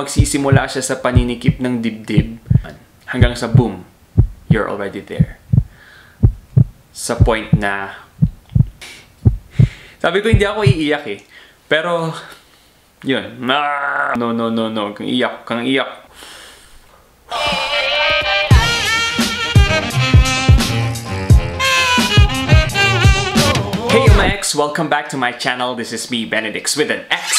magsisimula siya sa paninikip ng dibdib hanggang sa boom, you're already there. Sa point na, sabi ko hindi ako iiyak eh. Pero, yun. No. Kang iyak. Hey my ex, welcome back to my channel. This is me, Benedix, with an X.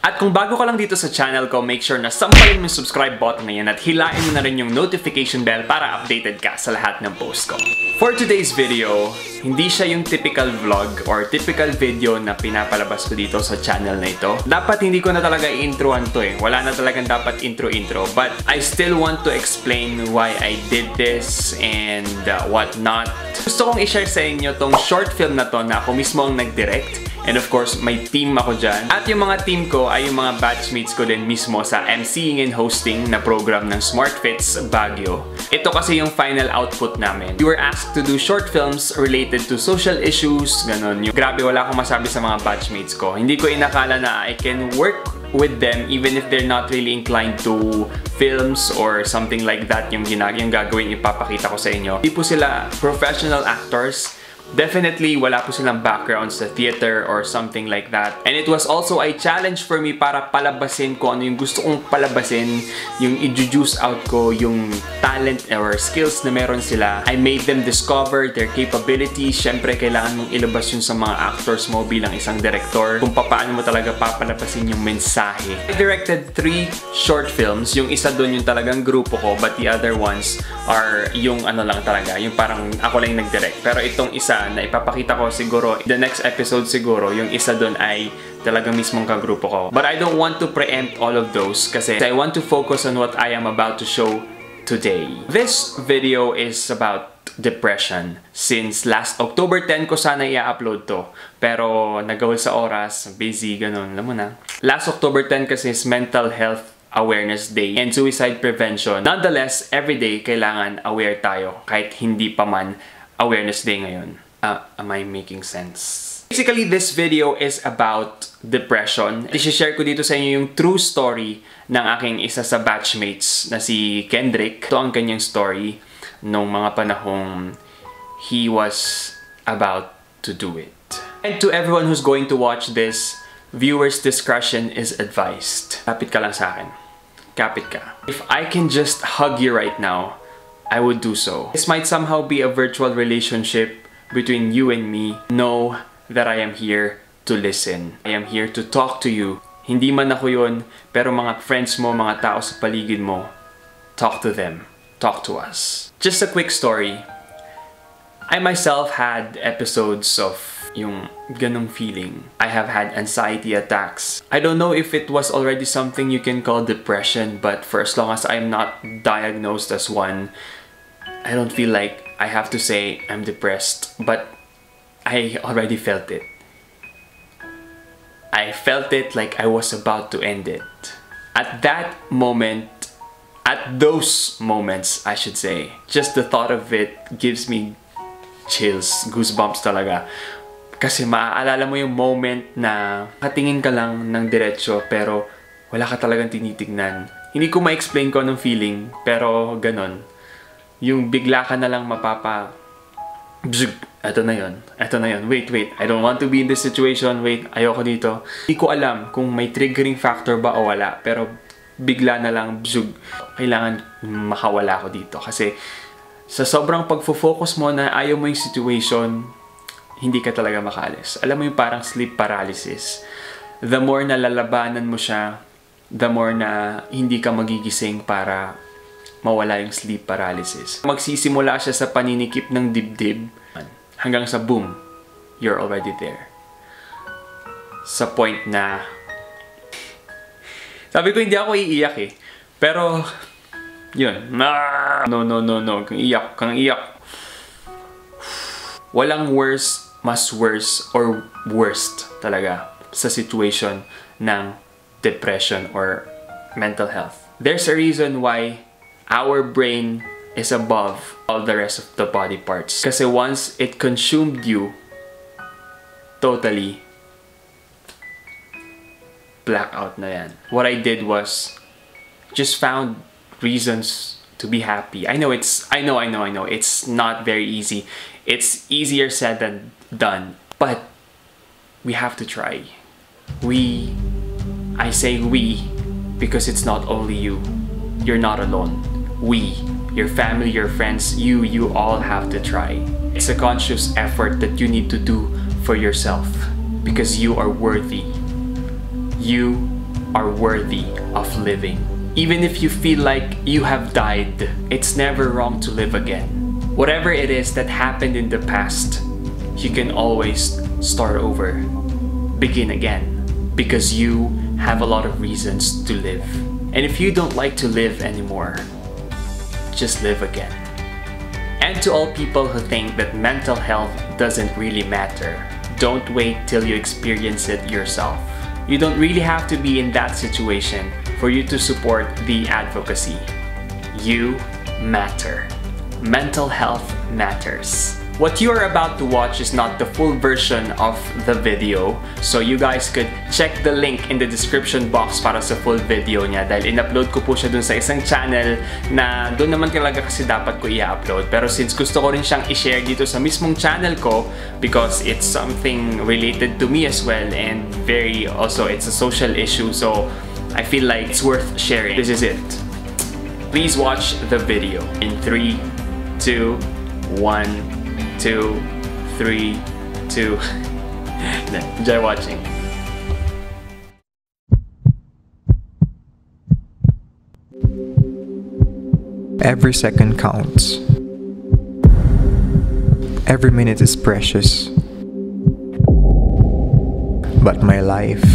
At kung bago ka lang dito sa channel ko, make sure na sampalin mo yung subscribe button na yan at hilain mo na rin yung notification bell para updated ka sa lahat ng post ko. For today's video, hindi siya yung typical vlog or typical video na pinapalabas ko dito sa channel na ito. Dapat hindi ko na talaga i-introan to eh. Wala na talagang dapat intro-intro. But I still want to explain why I did this and what not. Gusto kong i-share sa inyo tong short film na to na ako mismo ang nag-direct. And of course, may team ako dyan. At yung mga team ko ay yung mga batchmates ko din mismo sa MCing and Hosting na program ng Smart Fits Baguio. Ito kasi yung final output namin. We were asked to do short films related to social issues, ganun yung. Grabe, wala akong masabi sa mga batchmates ko. Hindi ko inakala na I can work with them even if they're not really inclined to films or something like that yung gagawin ipapakita ko sa inyo. Di po sila professional actors. Definitely, wala po silang background sa theater or something like that. And it was also a challenge for me para palabasin ko ano yung gusto kong palabasin, yung i-juice out ko, yung talent or skills na meron sila. I made them discover their capabilities. Siyempre, kailangan mong ilabas yun sa mga actors mo bilang isang director kung paano mo talaga papalabasin yung mensahe. I directed 3 short films. Yung isa doon yung talagang grupo ko, but the other ones are yung ano lang talaga, yung parang ako lang yung nag-direct. Pero itong isa na ipapakita ko siguro, the next episode siguro, yung isa doon ay talaga mismong kagrupo ko. But I don't want to preempt all of those kasi I want to focus on what I am about to show today. This video is about depression. Since last October 10 ko sana i-upload to. Pero nagawal sa oras, busy, ganun. Alam mo na. Last October 10 kasi is Mental Health Awareness Day and Suicide Prevention. Nonetheless, everyday kailangan aware tayo kahit hindi pa man Awareness Day ngayon. Am I making sense? Basically, this video is about depression. I-share ko dito sa inyo yung true story ng aking isa sa batchmates na si Kendrick. Ito ang kanyang story nung mga panahong he was about to do it. And to everyone who's going to watch this, viewers' discretion is advised. Kapit ka lang sa akin. Kapit ka. If I can just hug you right now, I would do so. This might somehow be a virtual relationship between you and me. Know that I am here to listen. I am here to talk to you. Hindi man ako yun, pero mga friends mo, mga tao sa paligid mo, talk to them. Talk to us. Just a quick story. I myself had episodes of yung ganong feeling. I have had anxiety attacks. I don't know if it was already something you can call depression, but for as long as I'm not diagnosed as one, I don't feel like I have to say I'm depressed, but I already felt it. I felt it like I was about to end it. At that moment, at those moments, I should say, just the thought of it gives me chills, goosebumps talaga. Kasi maaalala mo yung moment na katingin ka lang ng diretso pero wala ka talagang tinitignan. Hindi ko ma-explain ko anong feeling pero ganon. Yung bigla ka na lang mapapa... Bzug! Eto na yun. Wait. I don't want to be in this situation. Wait, ayoko dito. Hindi ko alam kung may triggering factor ba o wala. Pero bigla na lang, bzug. Kailangan makawala ko dito. Kasi sa sobrang pagfo-focus mo na ayaw mo yung situation, hindi ka talaga makaalis. Alam mo yung parang sleep paralysis. The more na lalabanan mo siya, the more na hindi ka magigising para mawala yung sleep paralysis. Magsisimula siya sa paninikip ng dibdib hanggang sa boom, you're already there. Sa point na, sabi ko hindi ako iiyak eh. Pero, yun. No. Kang iyak. Walang worse, mas worse, or worst talaga sa situation ng depression or mental health. There's a reason why our brain is above all the rest of the body parts. Kasi once it consumed you totally, blackout na yan. What I did was just found reasons to be happy. I know it's not very easy. It's easier said than done, but we have to try. I say we because it's not only you. You're not alone. We, your family, your friends, you all have to try. It's a conscious effort that you need to do for yourself because you are worthy. You are worthy of living. Even if you feel like you have died, it's never wrong to live again. Whatever it is that happened in the past, you can always start over, begin again, because you have a lot of reasons to live. And if you don't like to live anymore, just live again. And to all people who think that mental health doesn't really matter, don't wait till you experience it yourself. You don't really have to be in that situation for you to support the advocacy. You matter. Mental health matters. What you are about to watch is not the full version of the video, so you guys could check the link in the description box para sa full video niya, dahil in-upload ko po siya dun sa isang channel na dun naman talaga kasi dapat ko i-upload, pero since gusto ko rin siyang i-share dito sa mismong channel ko because it's something related to me as well, and very also it's a social issue, so I feel like it's worth sharing. This is it. Please watch the video in 3, 2, 1, 2, 3, 2. Enjoy watching. Every second counts. Every minute is precious. But my life...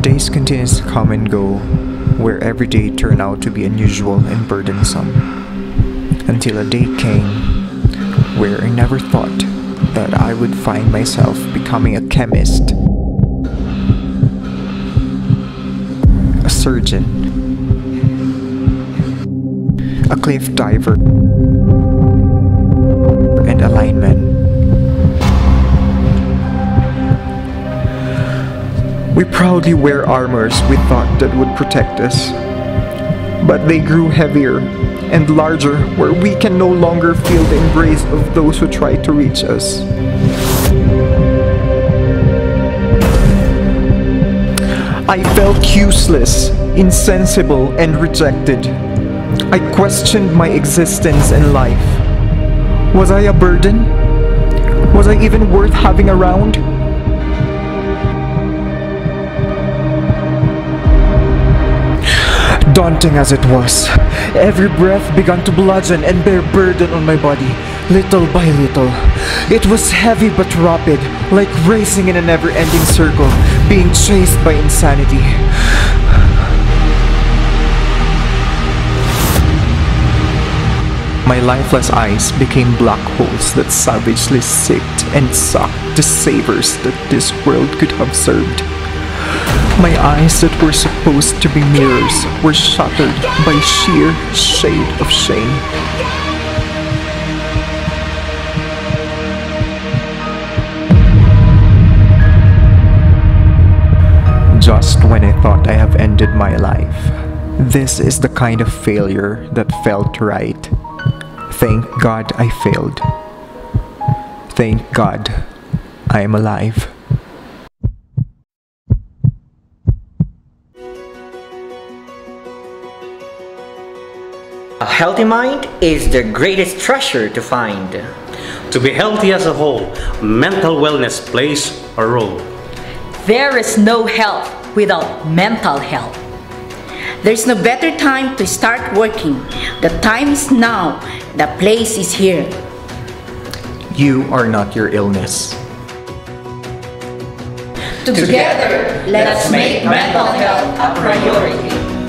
Days continues to come and go, where every day turned out to be unusual and burdensome, until a day came where I never thought that I would find myself becoming a chemist, a surgeon, a cliff diver, and a lineman. We proudly wear armors we thought that would protect us, but they grew heavier and larger where we can no longer feel the embrace of those who try to reach us. I felt useless, insensible, and rejected. I questioned my existence and life. Was I a burden? Was I even worth having around? Daunting as it was, every breath began to bludgeon and bear burden on my body, little by little. It was heavy but rapid, like racing in a never-ending circle, being chased by insanity. My lifeless eyes became black holes that savagely sipped and sucked the savors that this world could have served. My eyes that were supposed to be mirrors were shattered by sheer shade of shame. Just when I thought I have ended my life, this is the kind of failure that felt right. Thank God I failed. Thank God I am alive. A healthy mind is the greatest treasure to find. To be healthy as a whole, mental wellness plays a role. There is no health without mental health. There's no better time to start working. The time is now. The place is here. You are not your illness. Together, let's make mental health a priority.